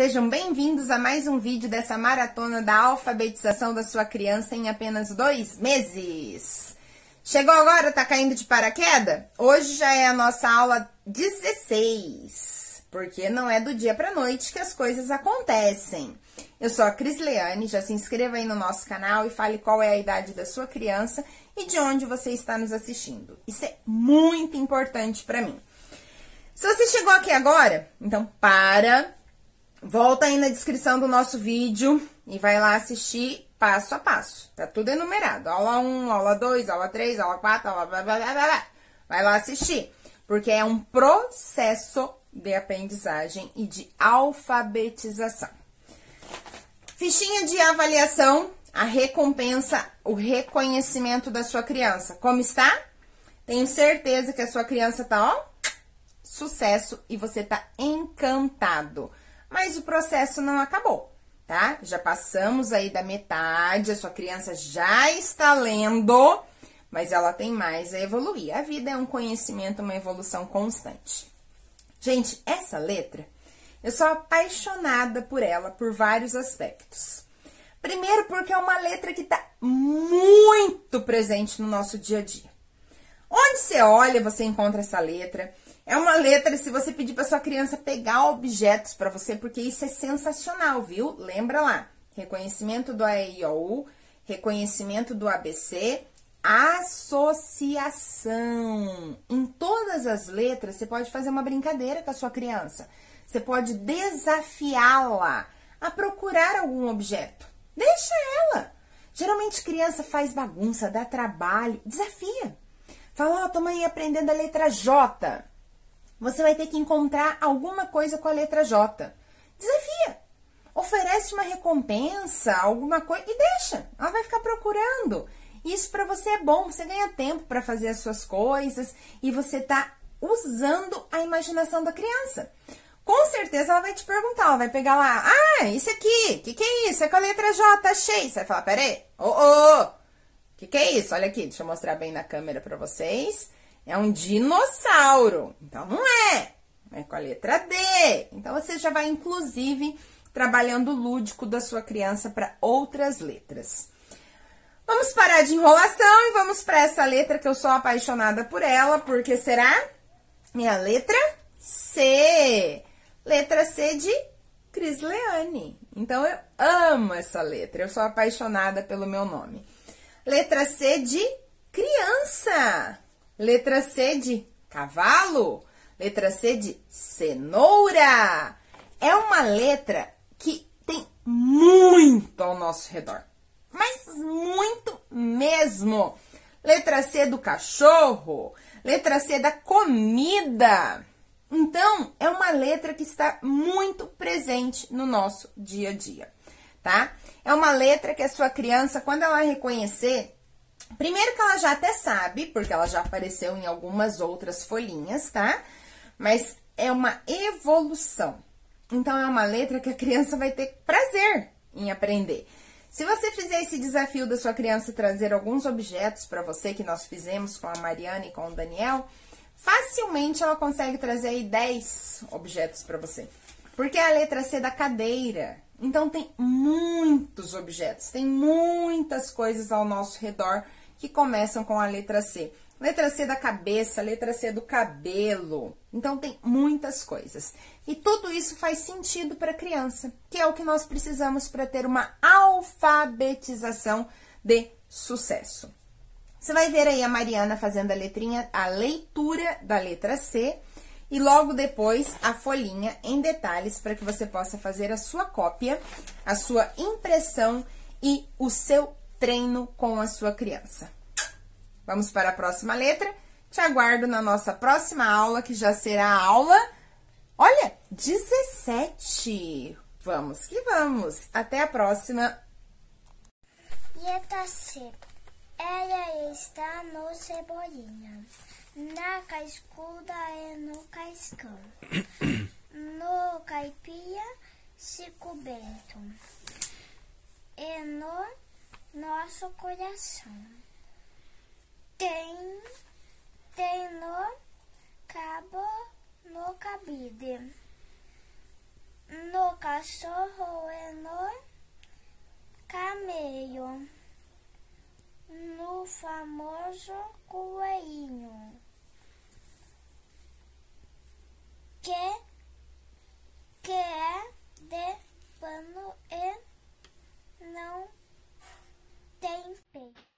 Sejam bem-vindos a mais um vídeo dessa maratona da alfabetização da sua criança em apenas 2 meses. Chegou agora, tá caindo de paraquedas? Hoje já é a nossa aula 16, porque não é do dia pra noite que as coisas acontecem. Eu sou a Cris Leane, já se inscreva aí no nosso canal e fale qual é a idade da sua criança e de onde você está nos assistindo. Isso é muito importante pra mim. Se você chegou aqui agora, então volta aí na descrição do nosso vídeo e vai lá assistir passo a passo. Tá tudo enumerado. Aula 1, aula 2, aula 3, aula 4, aula blá, blá, blá, blá. Vai lá assistir, porque é um processo de aprendizagem e de alfabetização. Fichinha de avaliação, a recompensa, o reconhecimento da sua criança. Como está? Tenho certeza que a sua criança tá, ó, sucesso e você tá encantado. Mas o processo não acabou, tá? Já passamos aí da metade, a sua criança já está lendo, mas ela tem mais a evoluir. A vida é um conhecimento, uma evolução constante. Gente, essa letra, eu sou apaixonada por ela, por vários aspectos. Primeiro, porque é uma letra que está muito presente no nosso dia a dia. Onde você olha, você encontra essa letra. É uma letra, se você pedir para sua criança pegar objetos para você, porque isso é sensacional, viu? Lembra lá, reconhecimento do AEIOU, reconhecimento do ABC, associação. Em todas as letras, você pode fazer uma brincadeira com a sua criança. Você pode desafiá-la a procurar algum objeto. Deixa ela. Geralmente, criança faz bagunça, dá trabalho, desafia. Fala, ó, toma aí aprendendo a letra J. Você vai ter que encontrar alguma coisa com a letra J. Desafia. Oferece uma recompensa, alguma coisa, e deixa. Ela vai ficar procurando. Isso para você é bom, você ganha tempo para fazer as suas coisas e você tá usando a imaginação da criança. Com certeza ela vai te perguntar, ela vai pegar lá, ah, isso aqui, que é isso? É com a letra J, achei. Você vai falar, peraí, que é isso? Olha aqui, deixa eu mostrar bem na câmera para vocês. É um dinossauro, então não é, é com a letra D. Então, você já vai, inclusive, trabalhando o lúdico da sua criança para outras letras. Vamos parar de enrolação e vamos para essa letra que eu sou apaixonada por ela, porque será? É a letra C. Letra C de Cris Leane. Então, eu amo essa letra, eu sou apaixonada pelo meu nome. Letra C de criança. Letra C de cavalo, letra C de cenoura. É uma letra que tem muito ao nosso redor, mas muito mesmo. Letra C do cachorro, letra C da comida. Então, é uma letra que está muito presente no nosso dia a dia, tá? É uma letra que a sua criança, quando ela reconhecer... Primeiro que ela já até sabe, porque ela já apareceu em algumas outras folhinhas, tá? Mas é uma evolução. Então, é uma letra que a criança vai ter prazer em aprender. Se você fizer esse desafio da sua criança trazer alguns objetos para você, que nós fizemos com a Mariana e com o Daniel, facilmente ela consegue trazer aí 10 objetos para você. Porque é a letra C da cadeira. Então, tem muitos objetos, tem muitas coisas ao nosso redor que começam com a letra C. Letra C da cabeça, letra C do cabelo. Então, tem muitas coisas. E tudo isso faz sentido para a criança, que é o que nós precisamos para ter uma alfabetização de sucesso. Você vai ver aí a Mariana fazendo a leitura da letra C. E logo depois, a folhinha em detalhes para que você possa fazer a sua cópia, a sua impressão e o seu treino com a sua criança. Vamos para a próxima letra. Te aguardo na nossa próxima aula, que já será a aula, olha, 17. Vamos que vamos. Até a próxima. Letra C. Ela está no cebolinha. Na cascuda e no cascão, no caipia se coberto, e no nosso coração. Tem no cabo, no cabide, no o cachorro é no caminho, no famoso coelhinho, que é de pano e não tem peito.